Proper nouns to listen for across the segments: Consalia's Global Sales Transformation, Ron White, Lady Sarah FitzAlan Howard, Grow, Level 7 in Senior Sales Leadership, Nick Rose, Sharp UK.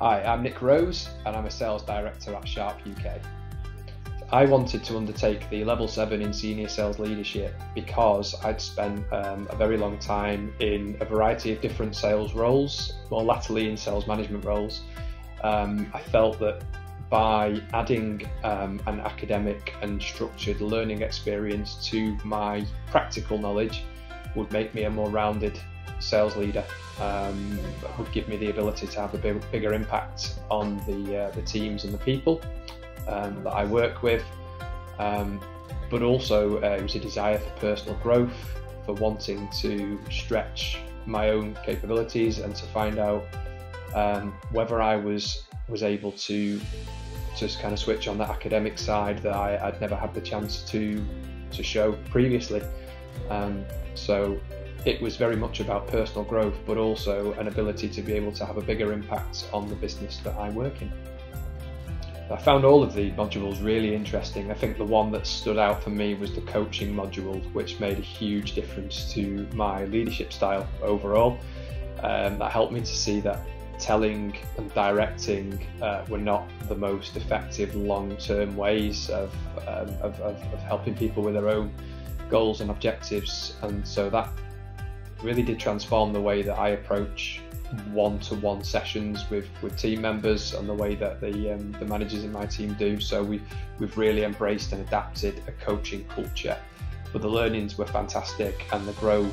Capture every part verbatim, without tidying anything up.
Hi, I'm Nick Rose and I'm a Sales Director at Sharp U K. I wanted to undertake the Level seven in Senior Sales Leadership because I'd spent um, a very long time in a variety of different sales roles, more latterly in sales management roles. Um, I felt that by adding um, an academic and structured learning experience to my practical knowledge would make me a more rounded sales leader, um, would give me the ability to have a big, bigger impact on the, uh, the teams and the people um, that I work with, um, but also uh, it was a desire for personal growth, for wanting to stretch my own capabilities and to find out um, whether I was was able to just kind of switch on that academic side that I, I'd never had the chance to to show previously. Um, so it was very much about personal growth, but also an ability to be able to have a bigger impact on the business that I work in. I found all of the modules really interesting. I think the one that stood out for me was the coaching module, which made a huge difference to my leadership style overall. Um, that helped me to see that telling and directing uh, were not the most effective long-term ways of, um, of, of, of helping people with their own goals and objectives, and so that really did transform the way that I approach one-to-one sessions with, with team members and the way that the, um, the managers in my team do. So we, we've really embraced and adapted a coaching culture, but the learnings were fantastic, and the Grow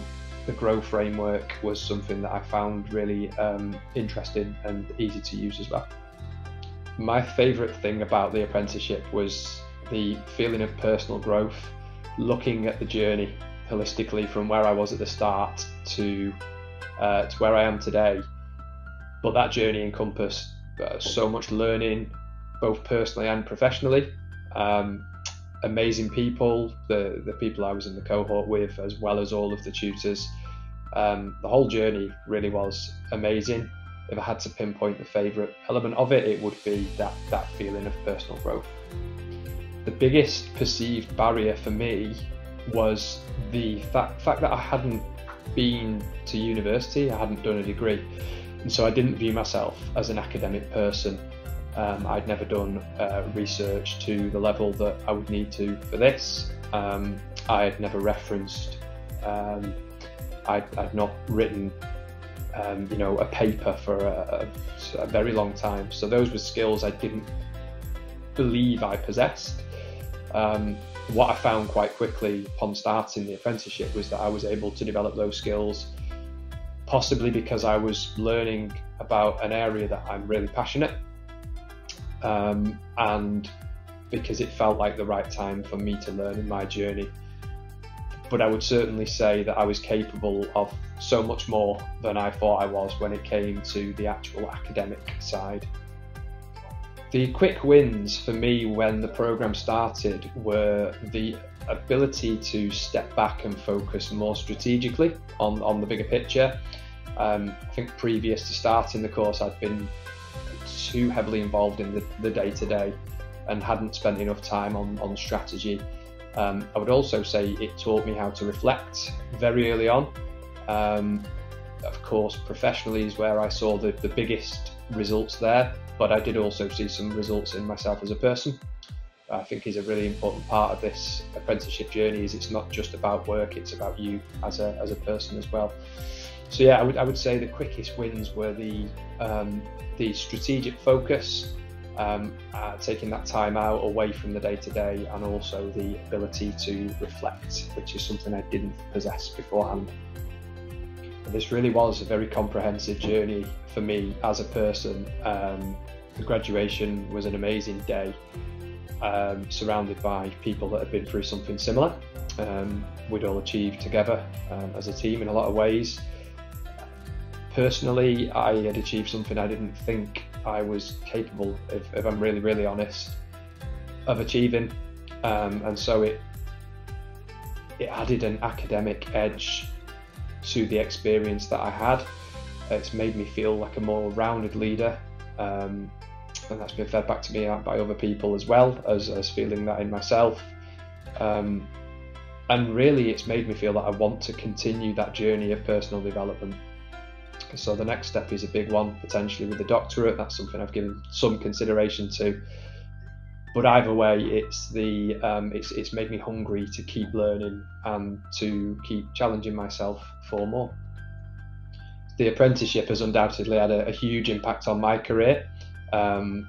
The Grow framework was something that I found really um, interesting and easy to use as well. My favourite thing about the apprenticeship was the feeling of personal growth, looking at the journey holistically from where I was at the start to, uh, to where I am today. But that journey encompassed uh, so much learning, both personally and professionally. Um, amazing people, the, the people I was in the cohort with, as well as all of the tutors. Um, the whole journey really was amazing. If I had to pinpoint the favourite element of it, it would be that, that feeling of personal growth. The biggest perceived barrier for me was the fact, fact that I hadn't been to university, I hadn't done a degree, and so I didn't view myself as an academic person. Um, I'd never done uh, research to the level that I would need to for this. Um, I had never referenced, um, I'd, I'd not written um, you know, a paper for a, a, a very long time. So those were skills I didn't believe I possessed. Um, what I found quite quickly upon starting the apprenticeship was that I was able to develop those skills, possibly because I was learning about an area that I'm really passionate about. Um, and because it felt like the right time for me to learn in my journey. But I would certainly say that I was capable of so much more than I thought I was when it came to the actual academic side. The quick wins for me when the programme started were the ability to step back and focus more strategically on, on the bigger picture. Um, I think previous to starting the course I'd been too heavily involved in the day-to-day and hadn't spent enough time on, on strategy. Um, I would also say it taught me how to reflect very early on. Um, of course, professionally is where I saw the, the biggest results there, but I did also see some results in myself as a person. I think is a really important part of this apprenticeship journey is it's not just about work, it's about you as a, as a person as well. So yeah, I would, I would say the quickest wins were the, um, the strategic focus, um, uh, taking that time out away from the day-to-day, and also the ability to reflect, which is something I didn't possess beforehand. And this really was a very comprehensive journey for me as a person. Um, the graduation was an amazing day, um, surrounded by people that had been through something similar. Um, we'd all achieved together um, as a team in a lot of ways. Personally, I had achieved something I didn't think I was capable, if, if I'm really, really honest, of achieving. Um, and so it, it added an academic edge to the experience that I had. It's made me feel like a more rounded leader. Um, and that's been fed back to me by other people as well as, as feeling that in myself. Um, and really, it's made me feel that I want to continue that journey of personal development. So the next step is a big one, potentially with the doctorate. That's something I've given some consideration to. But either way, it's the um, it's it's made me hungry to keep learning and to keep challenging myself for more. The apprenticeship has undoubtedly had a, a huge impact on my career. Um,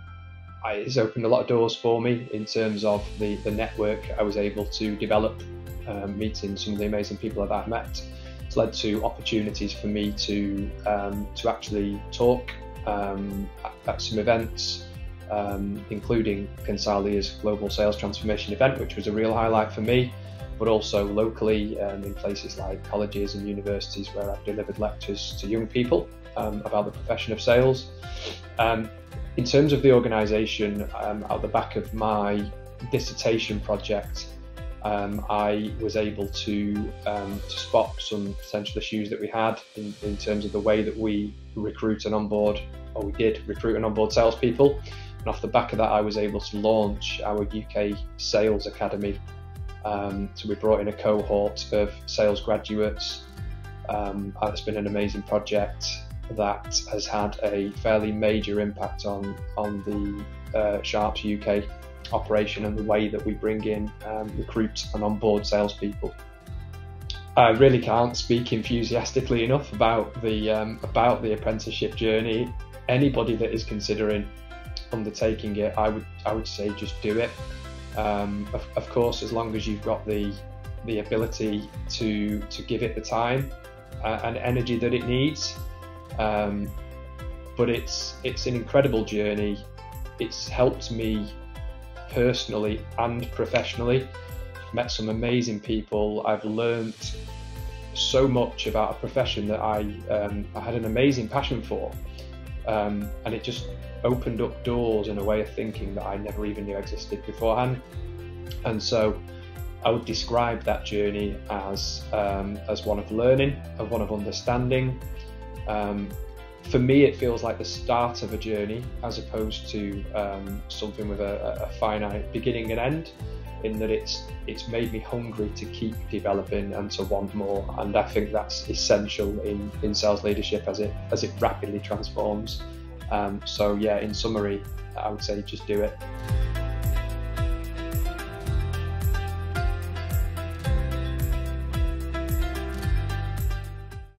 I, it's opened a lot of doors for me in terms of the, the network I was able to develop, um, meeting some of the amazing people that I've met. It's led to opportunities for me to um, to actually talk um, at, at some events, Um, including Consalia's Global Sales Transformation event, which was a real highlight for me, but also locally um, in places like colleges and universities where I've delivered lectures to young people um, about the profession of sales. Um, in terms of the organisation, um, at the back of my dissertation project, um, I was able to, um, to spot some potential issues that we had in, in terms of the way that we recruit and onboard, or we did recruit and onboard salespeople. And off the back of that, I was able to launch our U K Sales Academy. Um, so we brought in a cohort of sales graduates. Um, and it's been an amazing project that has had a fairly major impact on, on the uh, Sharp U K operation and the way that we bring in, um, recruit and onboard salespeople. I really can't speak enthusiastically enough about the, um, about the apprenticeship journey. Anybody that is considering undertaking it, I would I would say just do it. Um, of, of course, as long as you've got the the ability to to give it the time uh, and energy that it needs. Um, but it's it's an incredible journey. It's helped me personally and professionally. I've met some amazing people. I've learnt so much about a profession that I um, I had an amazing passion for. Um, and it just opened up doors and a way of thinking that I never even knew existed beforehand. And so I would describe that journey as, um, as one of learning, of one of understanding. Um, for me, it feels like the start of a journey as opposed to um, something with a, a finite beginning and end, in that it's, it's made me hungry to keep developing and to want more. And I think that's essential in, in sales leadership as it, as it rapidly transforms. Um, so yeah, in summary, I would say just do it.